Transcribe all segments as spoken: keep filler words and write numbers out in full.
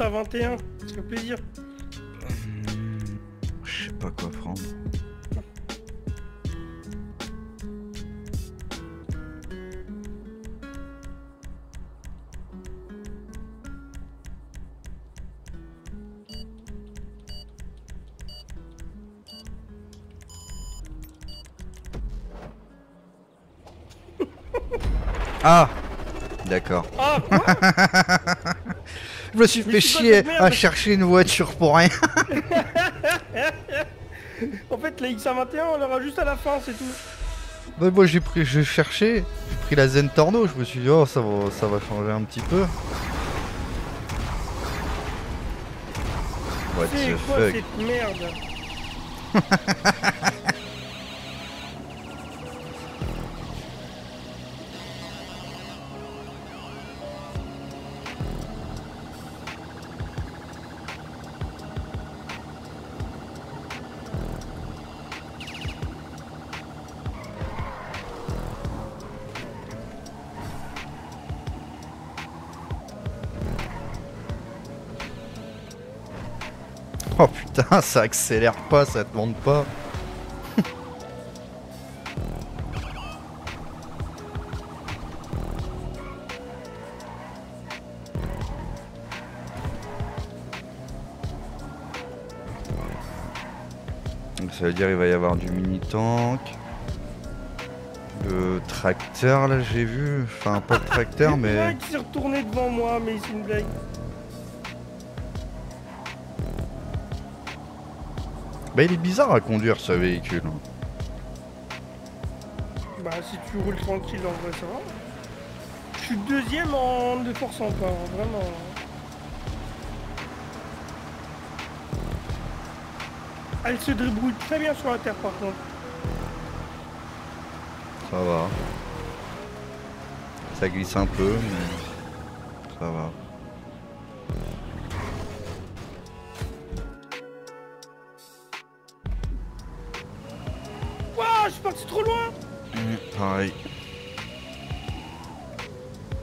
ça, vingt et un, c'est le plaisir. Je sais pas quoi prendre. Ah, d'accord. Ah, quoi? Je me suis fait chier à chercher une voiture pour rien. En fait, la X cent vingt et un, on l'aura juste à la fin, c'est tout. Bah, moi, j'ai pris, j'ai cherché, j'ai pris la Zen Torno. Je me suis dit, oh, ça va, ça va changer un petit peu. What the quoi, fuck cette merde. Oh putain, ça accélère pas, ça te monte pas. Donc ça veut dire il va y avoir du mini-tank. Le tracteur là j'ai vu. Enfin pas le tracteur mais... Le mec s'est retourné devant moi, mais c'est une blague. Bah il est bizarre à conduire ce véhicule. Bah si tu roules tranquille en vrai ça va. Je suis deuxième en deux pour cent encore, vraiment. Elle se débrouille très bien sur la terre par contre. Ça va. Ça glisse un peu mais ça va. Je suis parti trop loin. Mmh, pareil.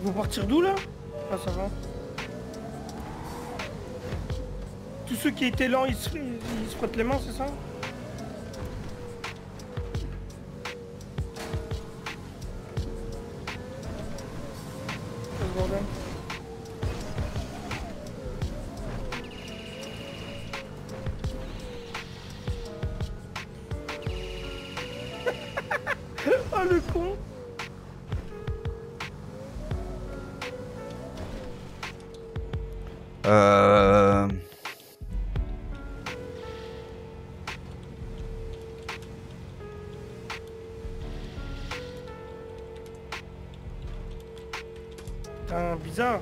Vous partir d'où là? Ah ça va. Tous ceux qui étaient lents, ils se, ils se frottent les mains, c'est ça? Oh le con. Euh... Putain, bizarre. Un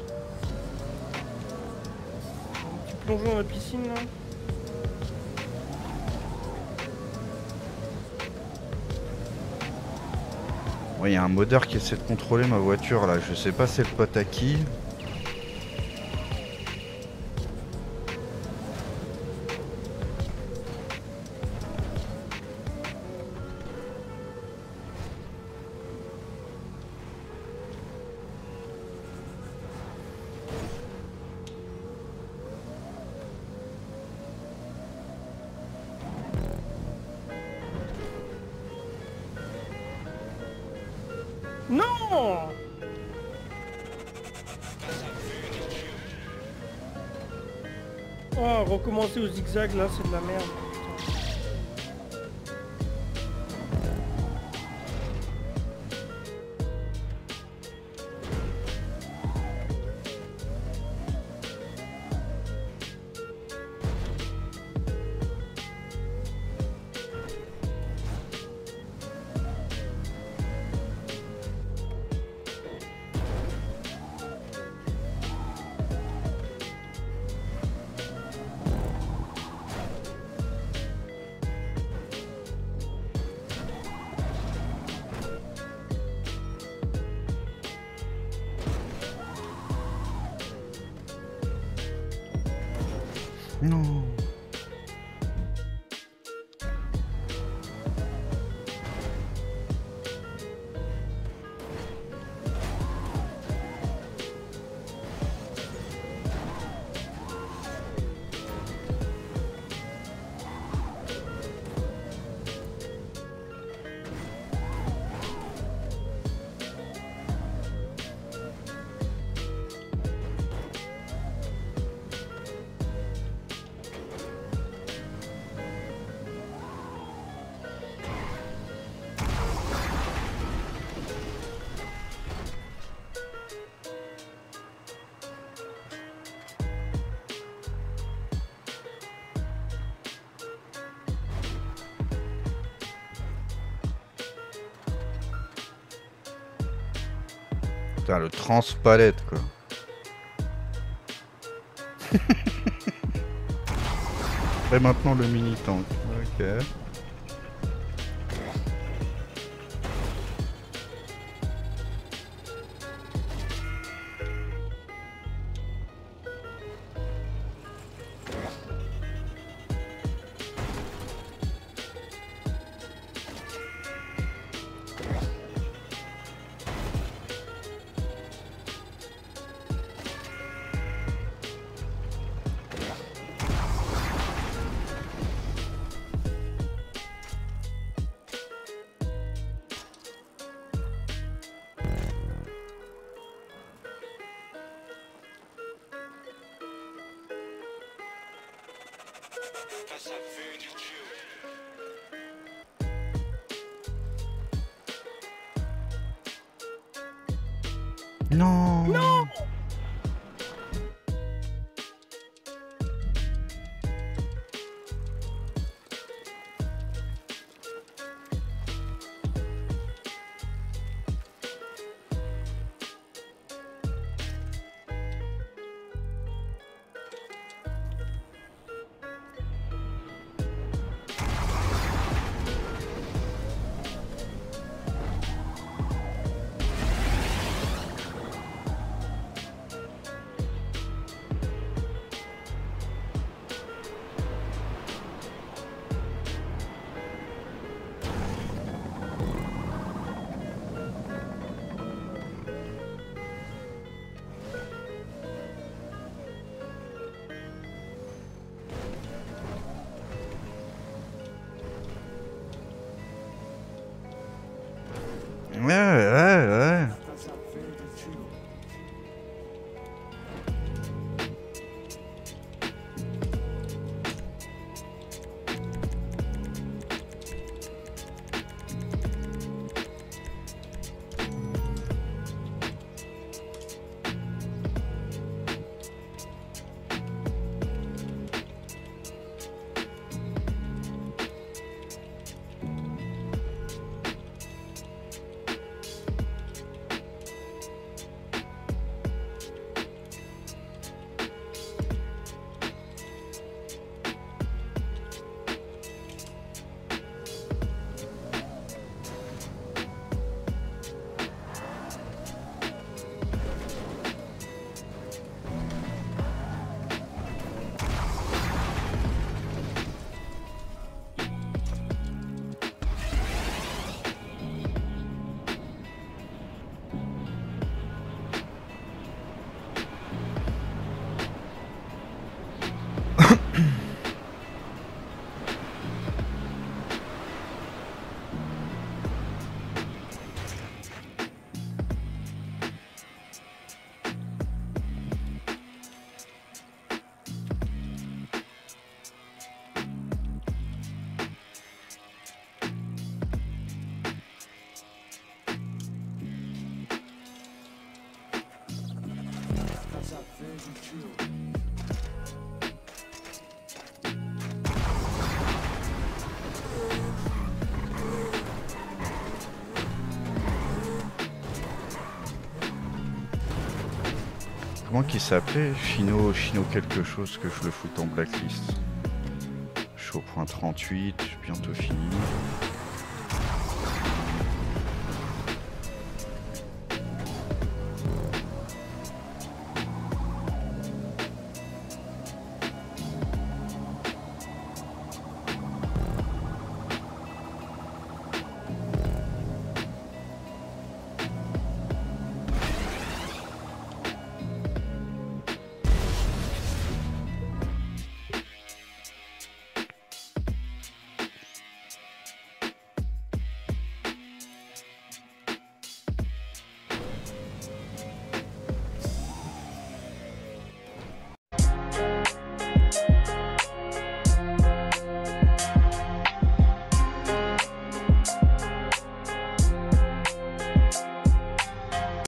petit plongeon dans la piscine là. Il y a un modeur qui essaie de contrôler ma voiture là, je sais pas c'est le pote à qui. Non! Oh, recommencer au zigzag là, c'est de la merde. Non. Putain, le transpalette, quoi. Et maintenant le mini-tank. Ok. Non. Non. Ouais, ouais, ouais. Comment qu'il s'appelait? Chino, Chino quelque chose que je le foute en blacklist. Show point trente-huit, bientôt fini.